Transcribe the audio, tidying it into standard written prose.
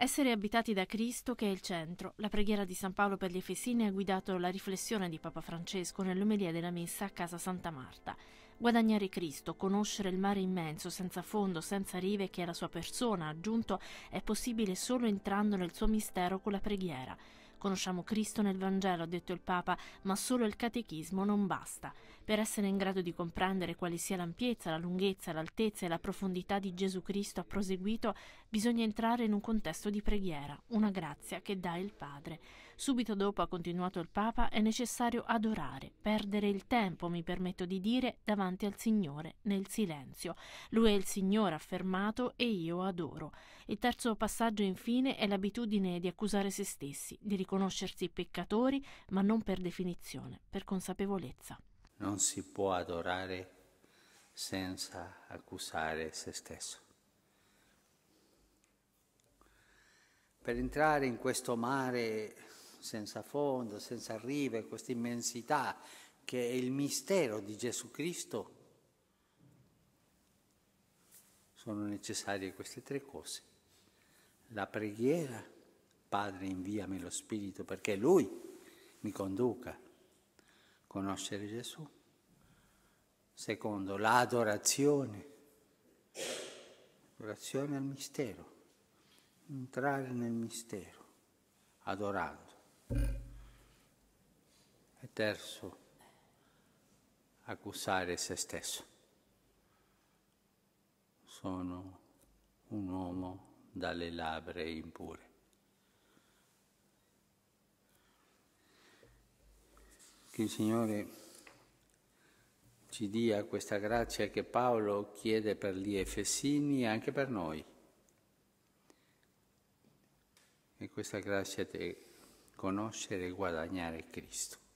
Essere abitati da Cristo che è il centro. La preghiera di San Paolo per gli Efesini ha guidato la riflessione di Papa Francesco nell'omelia della Messa a Casa Santa Marta. Guadagnare Cristo, conoscere il mare immenso, senza fondo, senza rive, che è la sua persona, ha aggiunto, è possibile solo entrando nel suo mistero con la preghiera. Conosciamo Cristo nel Vangelo, ha detto il Papa, ma solo il catechismo non basta. Per essere in grado di comprendere quale sia l'ampiezza, la lunghezza, l'altezza e la profondità di Gesù Cristo, ha proseguito, bisogna entrare in un contesto di preghiera, una grazia che dà il Padre. Subito dopo, ha continuato il Papa, è necessario adorare, perdere il tempo, mi permetto di dire, davanti al Signore, nel silenzio. Lui è il Signore, affermato, e io adoro. Il terzo passaggio, infine, è l'abitudine di accusare se stessi, di riconoscersi peccatori, ma non per definizione, per consapevolezza. Non si può adorare senza accusare se stesso. Per entrare in questo mare senza fondo, senza rive, questa immensità che è il mistero di Gesù Cristo, sono necessarie queste tre cose. La preghiera: Padre, inviami lo Spirito perché Lui mi conduca. Conoscere Gesù. Secondo, l'adorazione. Adorazione al mistero. Entrare nel mistero, adorando. E terzo, accusare se stesso. Sono un uomo dalle labbra impure. Che il Signore ci dia questa grazia che Paolo chiede per gli Efesini e anche per noi. E questa grazia di conoscere e guadagnare Cristo.